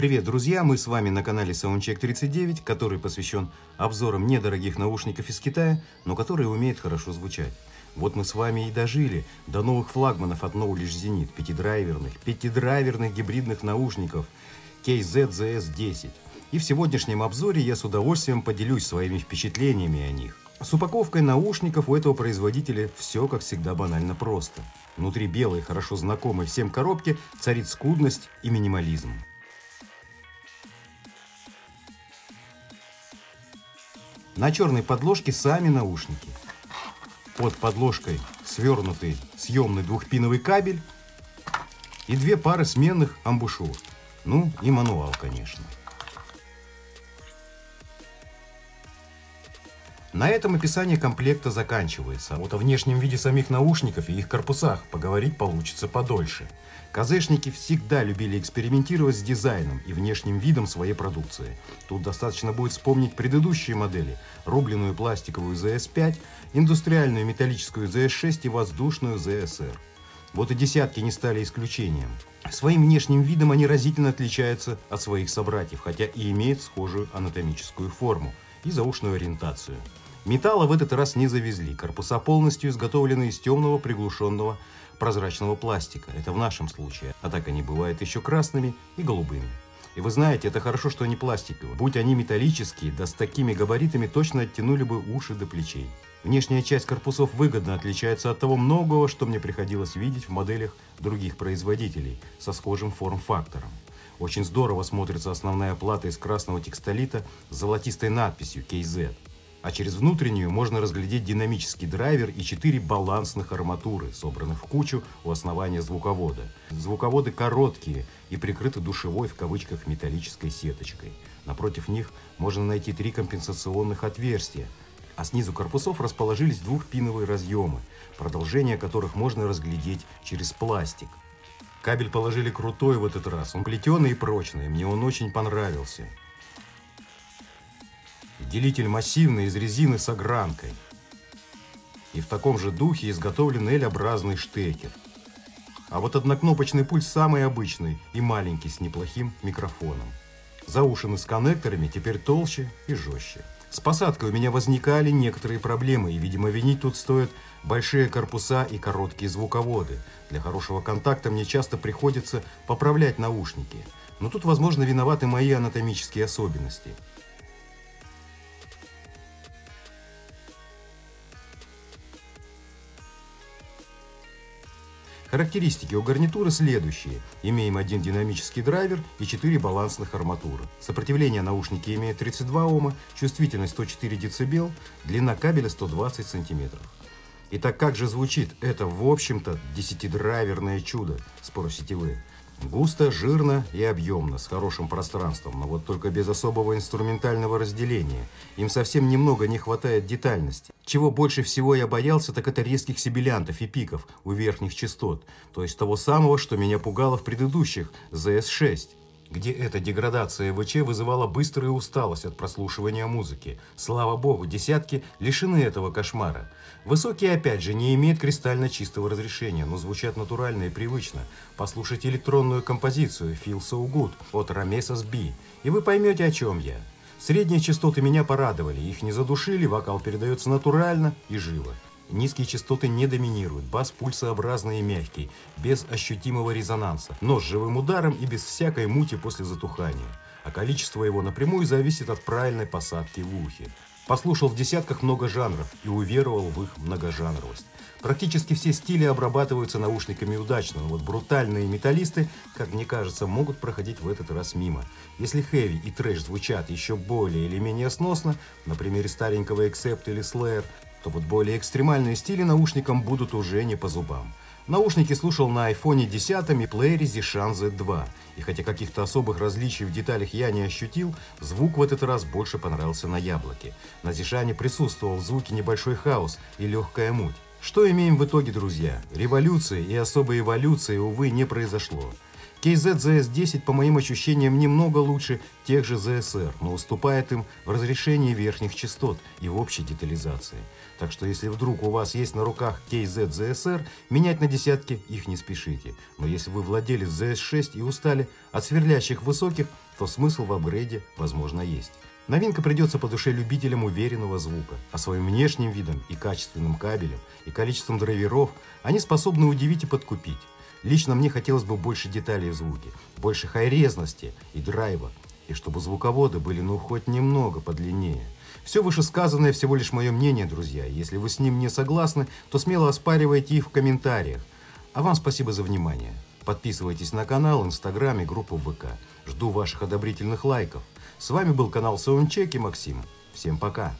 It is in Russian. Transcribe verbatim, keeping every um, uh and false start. Привет, друзья! Мы с вами на канале Soundcheck тридцать девять, который посвящен обзорам недорогих наушников из Китая, но которые умеют хорошо звучать. Вот мы с вами и дожили до новых флагманов от No Лишь Зенит, пятидрайверных, пятидрайверных гибридных наушников кей зет зэ эс десять. И в сегодняшнем обзоре я с удовольствием поделюсь своими впечатлениями о них. С упаковкой наушников у этого производителя все, как всегда, банально просто. Внутри белой, хорошо знакомой всем коробки царит скудность и минимализм. На черной подложке сами наушники. Под подложкой свернутый съемный двухпиновый кабель и две пары сменных амбушюр. Ну и мануал, конечно. На этом описание комплекта заканчивается. Вот о внешнем виде самих наушников и их корпусах поговорить получится подольше. КЗшники всегда любили экспериментировать с дизайном и внешним видом своей продукции. Тут достаточно будет вспомнить предыдущие модели: рубленную пластиковую зэ эс пять, индустриальную металлическую зэ эс шесть и воздушную зэ эс эр. Вот и десятки не стали исключением. Своим внешним видом они разительно отличаются от своих собратьев, хотя и имеют схожую анатомическую форму и заушную ориентацию. Металла в этот раз не завезли. Корпуса полностью изготовлены из темного приглушенного прозрачного пластика. Это в нашем случае. А так они бывают еще красными и голубыми. И вы знаете, это хорошо, что они пластиковые. Будь они металлические, да с такими габаритами точно оттянули бы уши до плечей. Внешняя часть корпусов выгодно отличается от того многого, что мне приходилось видеть в моделях других производителей со схожим форм-фактором. Очень здорово смотрится основная плата из красного текстолита с золотистой надписью кей зет. А через внутреннюю можно разглядеть динамический драйвер и четыре балансных арматуры, собранных в кучу у основания звуковода. Звуководы короткие и прикрыты душевой в кавычках металлической сеточкой. Напротив них можно найти три компенсационных отверстия, а снизу корпусов расположились двухпиновые разъемы, продолжение которых можно разглядеть через пластик. Кабель положили крутой в этот раз, он плетеный и прочный, мне он очень понравился. Делитель массивный, из резины с огранкой. И в таком же духе изготовлен L-образный штекер. А вот однокнопочный пульт самый обычный и маленький, с неплохим микрофоном. Заушины с коннекторами теперь толще и жестче. С посадкой у меня возникали некоторые проблемы, и, видимо, винить тут стоят большие корпуса и короткие звуководы. Для хорошего контакта мне часто приходится поправлять наушники. Но тут, возможно, виноваты мои анатомические особенности. Характеристики у гарнитуры следующие. Имеем один динамический драйвер и четыре балансных арматуры. Сопротивление наушники имеет тридцать два Ома, чувствительность сто четыре децибела, длина кабеля сто двадцать сантиметров. Итак, как же звучит это, в общем-то, десятидрайверное чудо, спросите вы. Густо, жирно и объемно, с хорошим пространством, но вот только без особого инструментального разделения. Им совсем немного не хватает детальности. Чего больше всего я боялся, так это резких сибилянтов и пиков у верхних частот, то есть того самого, что меня пугало в предыдущих зэ эс шесть, где эта деградация ВЧ вызывала быструю усталость от прослушивания музыки. Слава богу, десятки лишены этого кошмара. Высокие, опять же, не имеют кристально чистого разрешения, но звучат натурально и привычно. Послушайте электронную композицию Feel So Good от Rameses Би, и вы поймете, о чем я. Средние частоты меня порадовали, их не задушили, вокал передается натурально и живо. Низкие частоты не доминируют, бас пульсообразный и мягкий, без ощутимого резонанса, но с живым ударом и без всякой мути после затухания. А количество его напрямую зависит от правильной посадки в ухе. Послушал в десятках много жанров и уверовал в их многожанровость. Практически все стили обрабатываются наушниками удачно, но вот брутальные металлисты, как мне кажется, могут проходить в этот раз мимо. Если хэви и трэш звучат еще более или менее сносно, на примере старенького Accept или Slayer, то вот более экстремальные стили наушникам будут уже не по зубам. Наушники слушал на айфон десять и плеере Зишан зет два, и хотя каких-то особых различий в деталях я не ощутил, звук в этот раз больше понравился на яблоке. На Зишане присутствовал в звуке небольшой хаос и легкая муть. Что имеем в итоге, друзья? Революции и особой эволюции, увы, не произошло. кей зет зэ эс десять, по моим ощущениям, немного лучше тех же зэ эс эр, но уступает им в разрешении верхних частот и в общей детализации. Так что если вдруг у вас есть на руках кей зет зэ эс эр, менять на десятки их не спешите. Но если вы владелец зэ эс шесть и устали от сверлящих высоких, то смысл в апгрейде, возможно, есть. Новинка придется по душе любителям уверенного звука, а своим внешним видом и качественным кабелем, и количеством драйверов они способны удивить и подкупить. Лично мне хотелось бы больше деталей в звуке, больше хайрезности и драйва, и чтобы звуководы были ну хоть немного подлиннее. Все вышесказанное всего лишь мое мнение, друзья, и если вы с ним не согласны, то смело оспаривайте их в комментариях. А вам спасибо за внимание. Подписывайтесь на канал, Инстаграм и группу вэ ка. Жду ваших одобрительных лайков. С вами был канал Soundcheck и Максим. Всем пока!